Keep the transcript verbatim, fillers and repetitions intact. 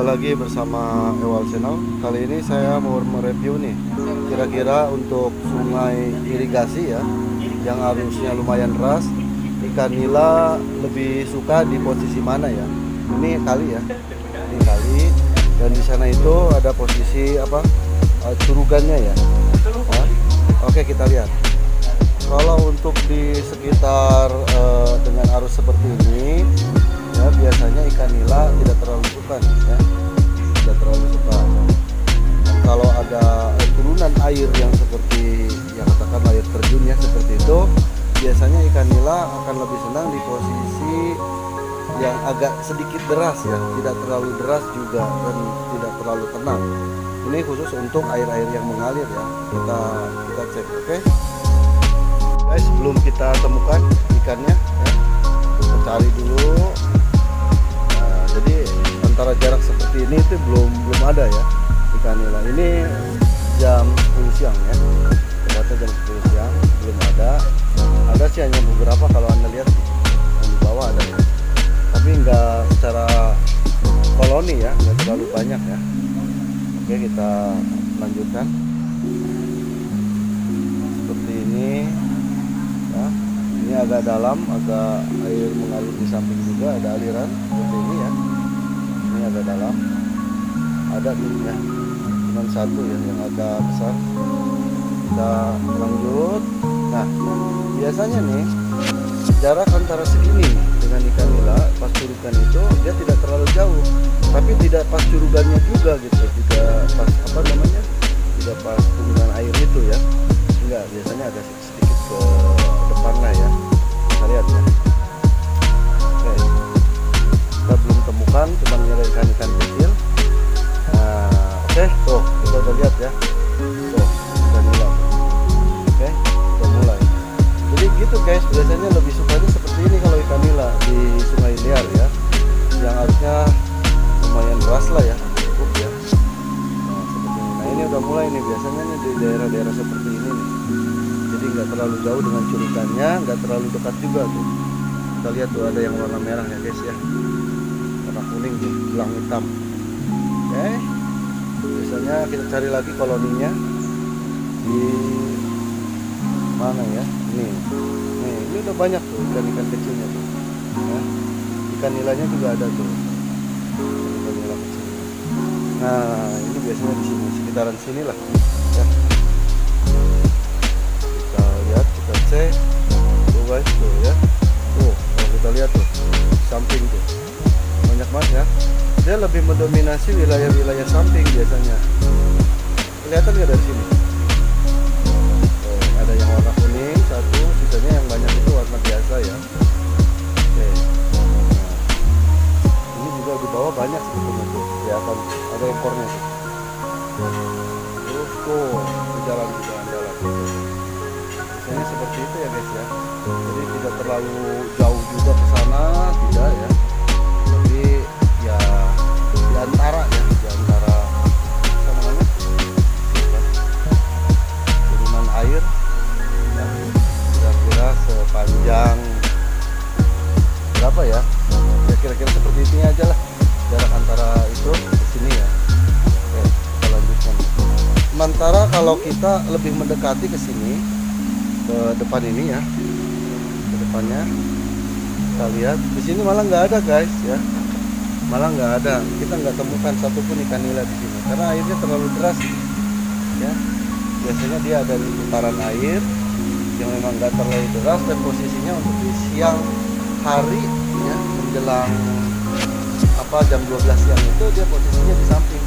Jumpa lagi bersama EWAL Channel. Kali ini saya mau mereview nih, kira-kira untuk sungai irigasi ya, yang arusnya lumayan deras, ikan nila lebih suka di posisi mana ya. Ini kali ya, ini kali, dan di sana itu ada posisi apa curugannya ya. Nah, oke, kita lihat. Kalau untuk di sekitar eh, dengan arus seperti ini ya, biasanya ikan nila tidak terlalu suka nih, ya. Tidak terlalu suka. Kalau ada eh, turunan air yang seperti ya, katakan air terjun ya, seperti itu, biasanya ikan nila akan lebih senang di posisi yang agak sedikit deras ya, tidak terlalu deras juga dan tidak terlalu tenang. Ini khusus untuk air-air yang mengalir ya. Kita kita cek, oke? Okay? Guys, sebelum kita temukan ikannya, ya, kita cari dulu. Nah, jadi antara jarak seperti ini itu belum belum ada ya ikan nila. Ini jam sepuluh siang ya, tempatnya jam sepuluh siang belum ada. Ada sih hanya beberapa, kalau anda lihat yang di bawah ada, ya. Tapi nggak secara koloni ya, nggak terlalu banyak ya. Oke, kita lanjutkan seperti ini. Nah, ini agak dalam, agak air mengalir di samping juga, ada aliran seperti ini ya. Ini agak dalam, ada ya, cuma satu ya yang agak besar. Kita lanjut. Nah, biasanya nih jarak antara segini dengan ikan nila pas curugan itu dia tidak terlalu jauh, tapi tidak pas curugannya juga gitu, tidak pas apa namanya, tidak pas penggunaan air itu ya. Enggak, biasanya agak sedikit ke depanlah ya. Kita lihat ya. Oke, kita belum temukan, cuma nyari ikan-ikan kecil. Nah, oke, tuh kita udah lihat ya. Tuh, ikan nila. Oke, kita mulai. Jadi gitu guys, biasanya lebih sukanya seperti ini kalau ikan nila di sungai liar ya, yang arusnya lumayan deras lah ya, cukup ya. Nah, seperti ini. Nah, ini udah mulai nih, biasanya nih di daerah-daerah seperti ini nih. Jadi nggak terlalu jauh dengan curugannya, nggak terlalu dekat juga tuh. Kita lihat tuh ada yang warna merah ya guys ya, warna kuning tuh, belang hitam. Oke, okay. Biasanya kita cari lagi koloninya di mana ya? Ini, nih, ini udah banyak tuh ikan-ikan kecilnya tuh. Ya. Ikan nilainya juga ada tuh. Ikan nila kecil. Nah, ini biasanya di sini, sekitaran sini lah. Ya. Tuh guys, tuh ya, tuh kalau kita lihat tuh samping tuh banyak banget ya. Dia lebih mendominasi wilayah-wilayah samping biasanya. Kelihatan nggak dari sini? Tuh, ada yang warna kuning satu, sisanya yang banyak itu warna biasa ya. Oke, nah, ini juga di bawah banyak sebetulnya tuh, kelihatan ada ekornya tuh. Terus tuh jalan juga jalan gitu. Ini seperti itu ya guys ya, jadi tidak terlalu jauh juga ke sana, tidak ya, tapi ya di antara ya, di antara apa namanya turunan air ya, kira-kira sepanjang berapa ya, ya kira-kira seperti itu aja lah jarak antara itu ke sini ya. Oke, kita lanjutkan. Sementara kalau kita lebih mendekati ke sini, ke depan ini ya, ke depannya kita lihat di sini malah nggak ada guys ya, malah nggak ada, kita nggak temukan satupun ikan nila di sini karena airnya terlalu deras ya. Biasanya dia ada di putaran air yang memang nggak terlalu deras dan posisinya untuk di siang hari ya, menjelang apa jam dua belas siang itu dia posisinya di samping.